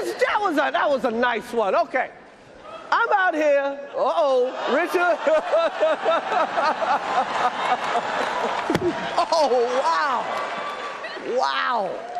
That was a nice one. Okay. I'm out here. Uh-oh, Richard. Oh, wow. Wow.